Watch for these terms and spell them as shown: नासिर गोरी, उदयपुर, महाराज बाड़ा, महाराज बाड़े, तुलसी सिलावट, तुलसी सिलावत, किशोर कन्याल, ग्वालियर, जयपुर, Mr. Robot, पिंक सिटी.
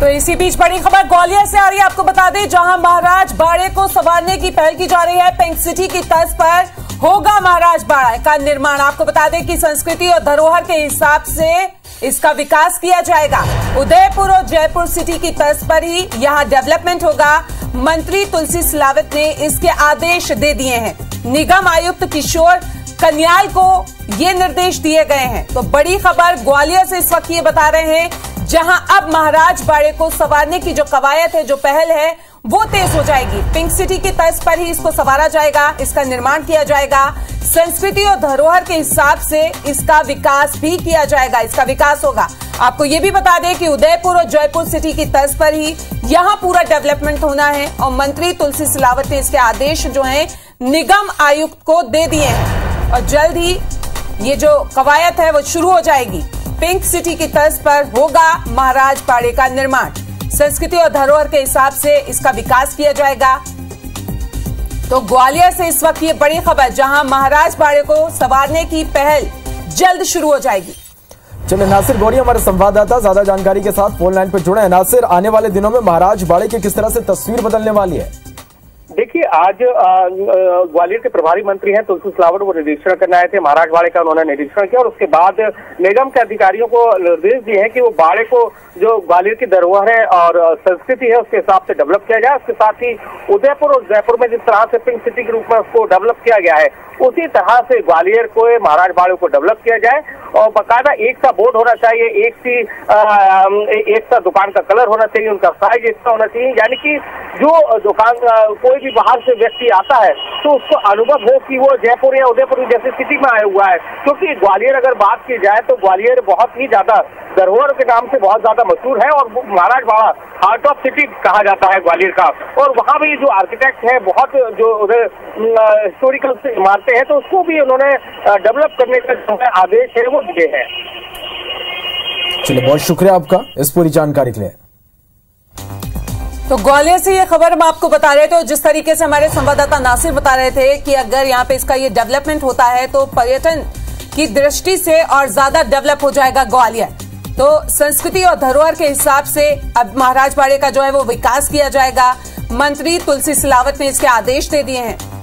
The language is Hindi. तो इसी बीच बड़ी खबर ग्वालियर से आ रही है। आपको बता दें जहां महाराज बाड़े को संवारने की पहल की जा रही है। पिंक सिटी की तर्ज पर होगा महाराज बाड़े का निर्माण। आपको बता दें कि संस्कृति और धरोहर के हिसाब से इसका विकास किया जाएगा। उदयपुर और जयपुर सिटी की तर्ज पर ही यहाँ डेवलपमेंट होगा। मंत्री तुलसी सिलावत ने इसके आदेश दे दिए हैं। निगम आयुक्त किशोर कन्याल को ये निर्देश दिए गए हैं। तो बड़ी खबर ग्वालियर से इस वक्त ये बता रहे हैं, जहां अब महाराज बाड़े को संवारने की जो कवायद है, जो पहल है, वो तेज हो जाएगी। पिंक सिटी की तर्ज पर ही इसको संवारा जाएगा, इसका निर्माण किया जाएगा। संस्कृति और धरोहर के हिसाब से इसका विकास भी किया जाएगा, इसका विकास होगा। आपको ये भी बता दें कि उदयपुर और जयपुर सिटी की तर्ज पर ही यहाँ पूरा डेवलपमेंट होना है और मंत्री तुलसी सिलावत ने इसके आदेश जो हैं निगम आयुक्त को दे दिए हैं और जल्द ही ये जो कवायद है वो शुरू हो जाएगी। पिंक सिटी की तर्ज पर होगा महाराज बाड़े का निर्माण। संस्कृति और धरोहर के हिसाब से इसका विकास किया जाएगा। तो ग्वालियर से इस वक्त ये बड़ी खबर, जहां महाराज बाड़े को संवारने की पहल जल्द शुरू हो जाएगी। चलिए, नासिर गोरी हमारे संवाददाता ज्यादा जानकारी के साथ फोन लाइन पर जुड़े हैं। नासिर, आने वाले दिनों में महाराज बाड़े की किस तरह से तस्वीर बदलने वाली है? देखिए, आज ग्वालियर के प्रभारी मंत्री हैं तुलसी सिलावट, वो निरीक्षण करने आए थे। महाराज बाड़े का उन्होंने निरीक्षण किया और उसके बाद निगम के अधिकारियों को निर्देश दिए हैं कि वो बाड़े को जो ग्वालियर की धरोहर है और संस्कृति है उसके हिसाब से डेवलप किया जाए। उसके साथ ही उदयपुर और जयपुर में जिस तरह से पिंक सिटी के रूप में उसको डेवलप किया गया है, उसी तरह से ग्वालियर को, महाराज बाड़े को डेवलप किया जाए। और बाकायदा एक सा बोर्ड होना चाहिए, एक सा दुकान का कलर होना चाहिए, उनका साइज एक सा होना चाहिए, यानी कि जो दुकान कोई भी बाहर से व्यक्ति आता है तो उसको अनुभव हो कि वो जयपुर या उदयपुर जैसी सिटी में आया हुआ है। क्योंकि ग्वालियर अगर बात की जाए तो ग्वालियर बहुत ही ज्यादा धरोहर के नाम से बहुत ज्यादा मशहूर है और महाराज बाड़ा heart of city कहा जाता है ग्वालियर का। और वहाँ भी जो आर्किटेक्ट है, बहुत जो हिस्टोरिकल इमारतें हैं, तो उसको भी उन्होंने डेवलप करने का जो है आदेश है वो दिए हैं। चलिए, बहुत शुक्रिया आपका इस पूरी जानकारी के लिए। तो ग्वालियर से ये खबर हम आपको बता रहे थे और जिस तरीके से हमारे संवाददाता नासिर बता रहे थे कि अगर यहाँ पे इसका ये डेवलपमेंट होता है तो पर्यटन की दृष्टि से और ज्यादा डेवलप हो जाएगा ग्वालियर। तो संस्कृति और धरोहर के हिसाब से अब महाराज बाड़े का जो है वो विकास किया जाएगा। मंत्री तुलसी सिलावत ने इसके आदेश दे दिए हैं।